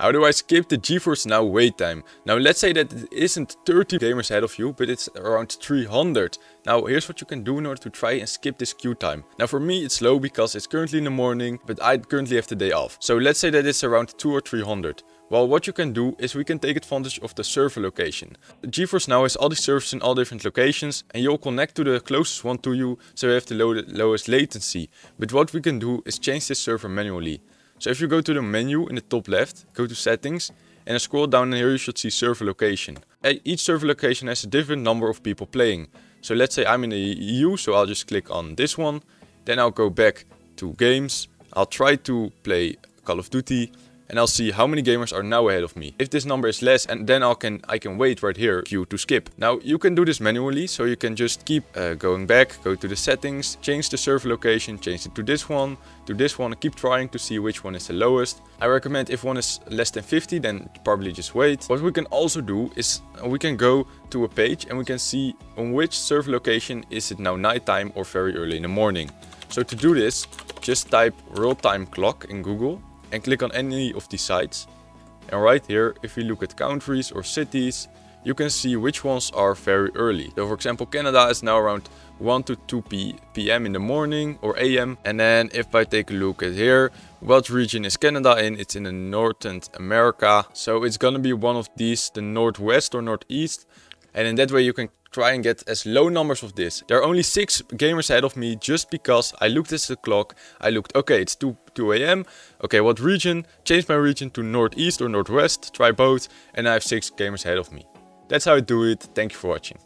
How do I skip the GeForce Now wait time? Now let's say that it isn't 30 gamers ahead of you, but it's around 300. Now here's what you can do in order to try and skip this queue time. Now for me it's low because it's currently in the morning, but I currently have the day off. So let's say that it's around 200 or 300. Well, what you can do is we can take advantage of the server location. GeForce Now has all these servers in all different locations and you'll connect to the closest one to you, so you have the lowest latency. But what we can do is change this server manually. So if you go to the menu in the top left, go to settings and then scroll down, and here you should see server location. Each server location has a different number of people playing. So let's say I'm in the EU, so I'll just click on this one. Then I'll go back to games. I'll try to play Call of Duty. And I'll see how many gamers are now ahead of me. If this number is less, and then I can wait right here, queue to skip. Now you can do this manually, so you can just keep going back, go to the settings, change the server location, change it to this one, keep trying to see which one is the lowest. I recommend if one is less than 50, then probably just wait. What we can also do is we can go to a page and we can see on which server location is it now nighttime or very early in the morning. So to do this, just type real-time clock in Google and click on any of these sites, and right here if you look at countries or cities you can see which ones are very early. So for example Canada is now around 1 to 2 p.m. in the morning or a.m. And then if I take a look at here, what region is Canada in? It's in the Northern America, so it's gonna be one of these, the northwest or northeast. And in that way you can try and get as low numbers of this. There are only 6 gamers ahead of me just because I looked at the clock. I looked, okay, it's 2 a.m. Okay, what region? Change my region to northeast or northwest. Try both, and I have 6 gamers ahead of me. That's how I do it. Thank you for watching.